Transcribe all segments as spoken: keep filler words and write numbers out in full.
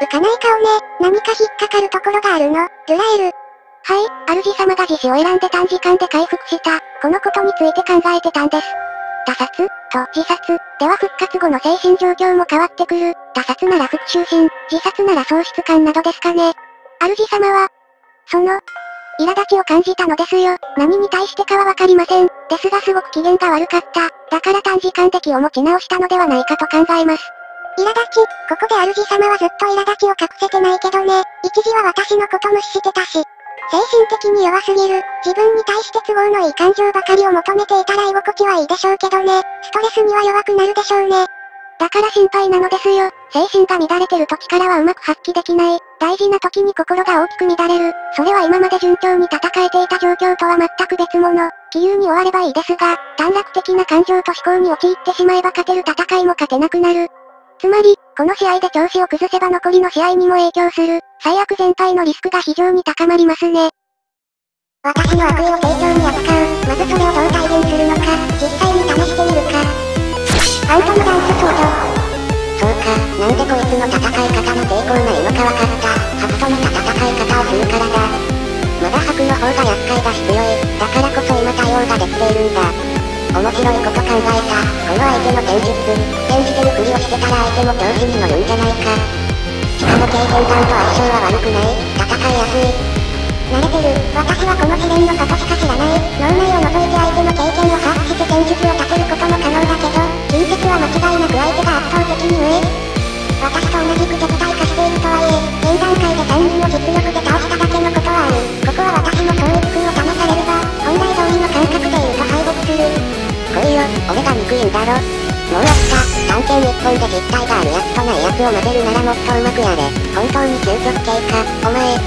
浮かない顔ね。何か引っかかるところがあるの、ルラエル。はい、主様が自死を選んで短時間で回復した、このことについて考えてたんです。他殺と自殺では復活後の精神状況も変わってくる。他殺なら復讐心、自殺なら喪失感などですかね。主様は、その、苛立ちを感じたのですよ。何に対してかはわかりません。ですがすごく機嫌が悪かった。だから短時間で気を持ち直したのではないかと考えます。苛立ち、ここで主様はずっと苛立ちを隠せてないけどね。一時は私のこと無視してたし。精神的に弱すぎる。自分に対して都合のいい感情ばかりを求めていたら居心地はいいでしょうけどね。ストレスには弱くなるでしょうね。だから心配なのですよ。精神が乱れてると力はうまく発揮できない。大事な時に心が大きく乱れる。それは今まで順調に戦えていた状況とは全く別物。杞憂に終わればいいですが、短絡的な感情と思考に陥ってしまえば勝てる戦いも勝てなくなる。つまり、この試合で調子を崩せば残りの試合にも影響する。最悪全敗のリスクが非常に高まりますね。私の悪意を正常に扱う。まずそれをどう体現するのか、実際に試してみるか。ファントムダンス登場。そうか、なんでこいつの戦い方の抵抗ないのかわかった。ハクと似た戦い方をするからだ。まだハクの方が厄介が必要い。だからこそ今対応ができているんだ。面白いこと考えた。この相手の戦術。転じてるふりをしてたら相手も調子に乗るんじゃないか。下の経験談と相性は悪くない。戦いやすい。慣れてる。私はこの試練のことしか知らない。脳内を除いて相手の経験を把握して戦術を立てることも可能だけど、近接は間違いなく相手が圧倒的に上。私と同じく弱体化しているとはいえ、現段階でさんにんを実力で倒しただけのことはある。ここは私の教育を試されれば、本来通りの感覚で言うと敗北する。来いよ、俺が憎いんだろ。もうやった、探検一本で実体があるやつとないやつを混ぜるならもっとうまくやれ。本当に究極系か、お前。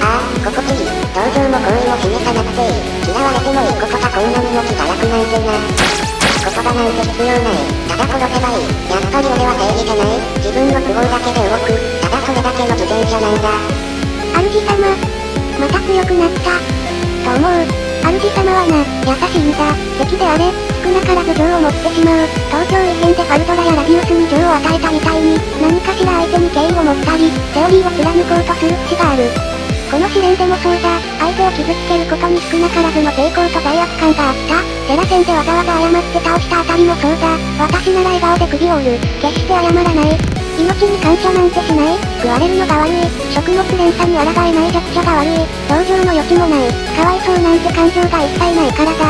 ああ、心地いい。同情も好意も示さなくていい。嫌われてもいいことがこんなにも気が楽なんてな。言葉なんて必要ない。ただ殺せばいい。やっぱり俺は正義じゃない。自分の都合だけで動く。ただそれだけの自転車なんだ。主様、また強くなったと思う。主様はな、優しいんだ。敵であれ、少なからず情を持ってしまう。東京異変でファルドラやラビウスに情を与えたみたいに、何かしら相手に敬意を持ったり、セオリーを貫こうとする節がある。この試練でもそうだ。相手を傷つけることに少なからずの抵抗と罪悪感があった。セラ戦でわざわざ謝って倒したあたりもそうだ。私なら笑顔で首を折る。決して謝らない。命に感謝なんてしない。食われるのが悪い。食物連鎖に抗えない弱者が悪い。同情の余地もない。かわいそうなんて感情が一切ないからだ。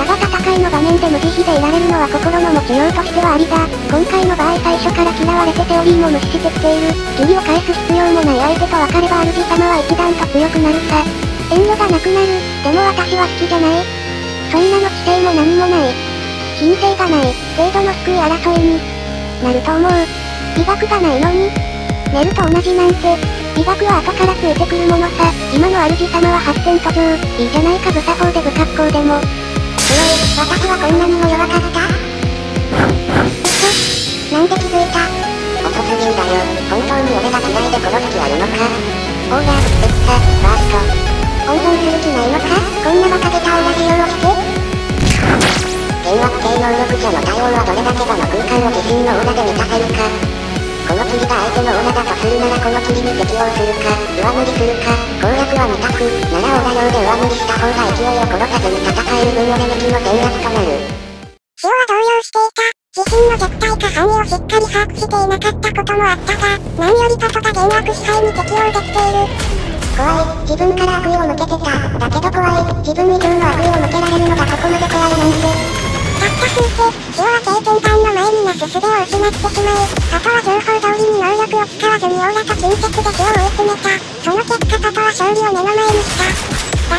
だが戦いの場面で無慈悲でいられるのは心の持ちようとしてはありだ。今回の場合最初から嫌われてセオリーも無視してきている。義理を返す必要もない相手と分かれば主様は一段と強くなるさ。遠慮がなくなる。でも私は好きじゃない。そんなの知性も何もない。品性がない。程度の低い争いになると思う。美学がないのに寝ると同じなんて。美学は後からついてくるものさ。今の主様ははってん途上。いいじゃないか、無作法で不格好でも。すごい、私はこんなにも弱かった。なんで気づいた？遅すぎんだよ。本当に俺が嫌いで殺す気あるのか？オーガ、エクサ、バースト。温存する気ないのか？こんな馬鹿げたオーガ使用をして？幻惑系能力者の対応はどれだけがの空間を自身のオーガで満たせるか。この霧が相手のオーガだとするならこの霧に適応するか、上塗りするか、攻略はに択。ならオーガ用で上塗りした方が勢いを殺さずに戦える分の目的の戦略となる。シオは動揺していた。自身の弱体化範囲をしっかり把握していなかったこともあったが、何よりパソが幻惑支配に適応できている。怖い、自分から悪意を向けてた。だけど怖い、自分以上の悪意を向けられるのがここまで怖いなんて。たった数手、シオは経験談の前になす術を失ってしまい、あとは情報通りに能力を使わずにオーラと近接でシオを追い詰めた。その結果パトは勝利を目の前にした。だ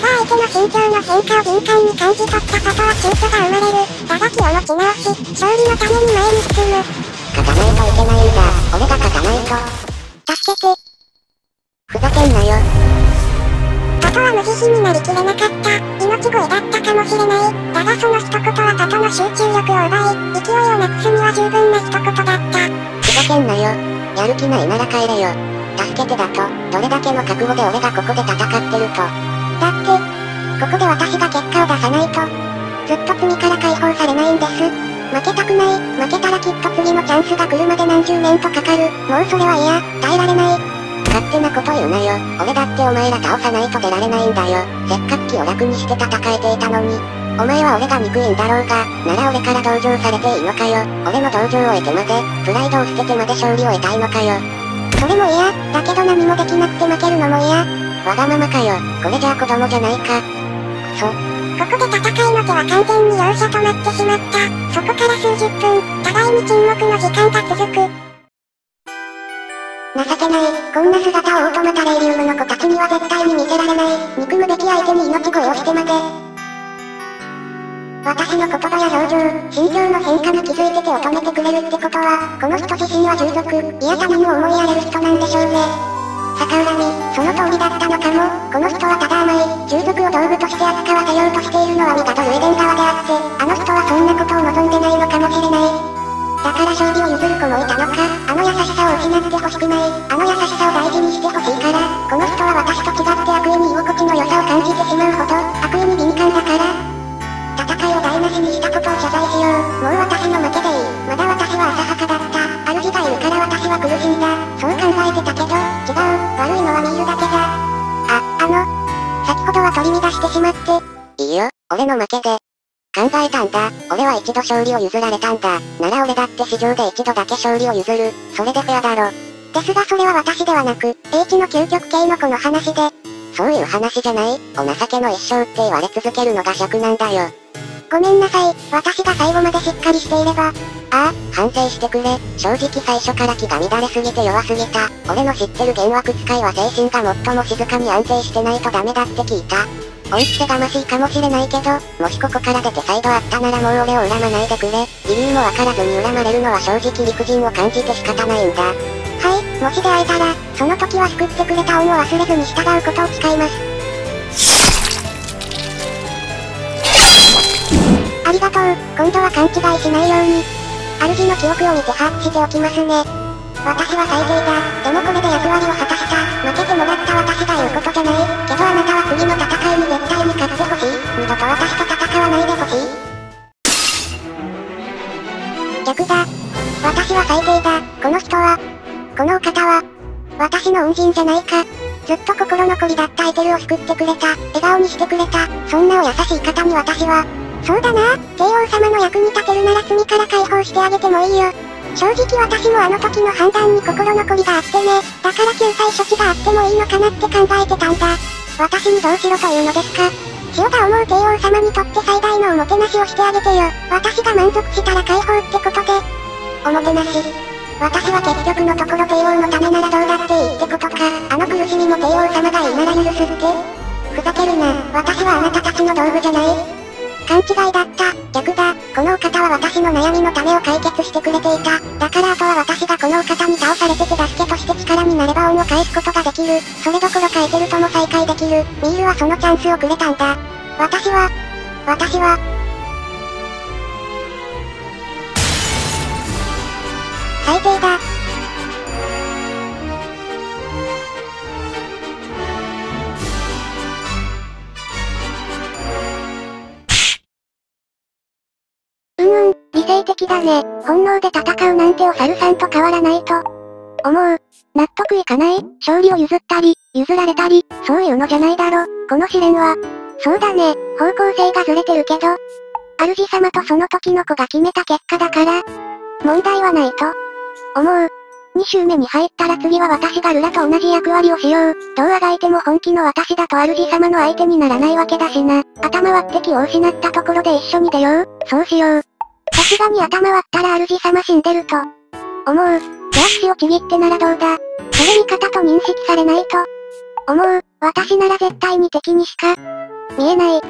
が相手の心境の変化を敏感に感じ取ったパトは躊躇が生まれる。だが気を持ち直し、勝利のために前に進む。勝たないといけないんだ。俺が勝たないと。助けて。ふざけんなよ。パトは無慈悲になりきれなかった。命乞いだったかもしれない。だがその一言はパトの集中力を奪い、勢いをなくすには十分な一言だった。ふざけんなよ。やる気ないなら帰れよ。助けてだと、どれだけの覚悟で俺がここで戦ってると。だって、ここで私が結果を出さないと、ずっと罪から解放されないんです。負けたくない。負けたらきっと次のチャンスが来るまで何十年とかかる。もうそれは嫌、耐えられない。勝手なこと言うなよ。俺だってお前ら倒さないと出られないんだよ。せっかく気を楽にして戦えていたのに。お前は俺が憎いんだろうが、なら俺から同情されていいのかよ。俺の同情を得てまで、プライドを捨ててまで勝利を得たいのかよ。それも嫌、だけど何もできなくて負けるのも嫌。わがままかよ、これじゃあ子供じゃないか。クソ。ここで戦いの手は完全に両者止まってしまった。そこから数十分、互いに沈黙の時間が続く。情けない、こんな姿をオートマタレイリウムの子たちには絶対に見せられない、憎むべき相手に命乞いをしてまで。私の言葉や表情、心境の変化に気づいて手を止めてくれるってことは、この人自身は従属、いや他人を思いやれる人なんでしょうね。逆恨み、その通りだったのかも。この人はただ甘い、従属を道具として扱わせようとしているのは見たという遺伝側であって、あの人はそんなことを望んでないのかもしれない。だから勝利を譲る子もいたのか。あの優しさを失ってほしくない、あの優しさを大事にしてほしいから。この人は私と違って悪意に居心地の良さを感じてしまうほど、悪意に敏感だから。戦いを台無しにしたことを謝罪しよう。もう私の負けでいい。まだ私は浅はかだった。主がいるから私は苦しんだ。そう考えてたけど、違う。悪いのは見るだけだ。あ、あの、先ほどは取り乱してしまって。いいよ、俺の負けで。考えたんだ。俺は一度勝利を譲られたんだ。なら俺だって市場で一度だけ勝利を譲る。それでフェアだろ。ですがそれは私ではなく、H の究極系の子の話で。そういう話じゃない。お情けの一生って言われ続けるのが尺なんだよ。ごめんなさい、私が最後までしっかりしていれば。ああ、反省してくれ。正直最初から気が乱れすぎて弱すぎた。俺の知ってる幻惑使いは精神が最も静かに安定してないとダメだって聞いた。追いつけがましいかもしれないけど、もしここから出て再度あったならもう俺を恨まないでくれ。理由もわからずに恨まれるのは正直理不尽を感じて仕方ないんだ。はい、もし出会えたら、その時は救ってくれた恩を忘れずに従うことを誓います。ありがとう。今度は勘違いしないように。主の記憶を見て把握しておきますね。私は最低だ。でもこれで役割を果たした。負けてもらった私が言うことじゃない。けどあなたは次の戦いに絶対に勝ってほしい。二度と私と戦わないでほしい。逆だ。私は最低だ。この人は。このお方は。私の恩人じゃないか。ずっと心残りだったエテルを救ってくれた。笑顔にしてくれた。そんなお優しい方に私は。そうだな、帝王様の役に立てるなら罪から解放してあげてもいいよ。正直私もあの時の判断に心残りがあってね。だから救済処置があってもいいのかなって考えてたんだ。私にどうしろというのですか。潮が思う帝王様にとって最大のおもてなしをしてあげてよ。私が満足したら解放ってことで。おもてなし。私は結局のところ帝王のためならどうだっていいってことか。あの苦しみも帝王様がいいなら許すって。ふざけるな、私はあなたたちの道具じゃない。勘違いだった。逆だ。このお方は私の悩みの種を解決してくれていた。だからあとは私がこのお方に倒されて手助けとして力になれば恩を返すことができる。それどころかエテルとも再会できる。ミールはそのチャンスをくれたんだ。私は私は最低だ。うんうん、理性的だね。本能で戦うなんてお猿さんと変わらないと思う。納得いかない。勝利を譲ったり、譲られたり、そういうのじゃないだろ、この試練は。そうだね、方向性がずれてるけど、主様とその時の子が決めた結果だから、問題はないと。思う。に周目に入ったら次は私がルラと同じ役割をしよう。どうあがいても本気の私だと主様の相手にならないわけだしな。頭割って気を失ったところで一緒に出よう。そうしよう。さすがに頭割ったら主様死んでると思う。じゃあ血をちぎってならどうだ。それ味方と認識されないと思う。私なら絶対に敵にしか見えない。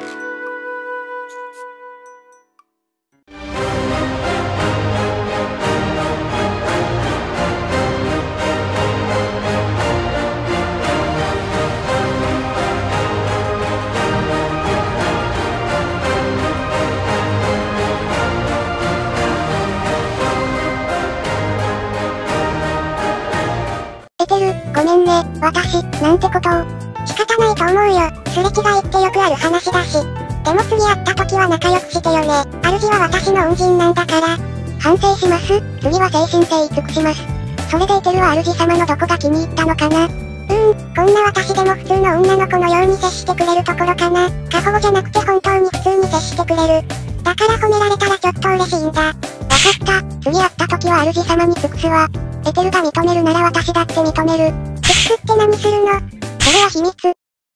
ごめんね、私、なんてことを。仕方ないと思うよ。すれ違いってよくある話だし。でも次会った時は仲良くしてよね。主は私の恩人なんだから。反省します。次は精神性尽くします。それでエテルは主様のどこが気に入ったのかな。うーん、こんな私でも普通の女の子のように接してくれるところかな。過保護じゃなくて本当に普通に接してくれる。だから褒められたらちょっと嬉しいんだ。わかった。次会った時は主様に尽くすわ。エテルが認めるなら私だって認める。尽くすって何するの？それは秘密。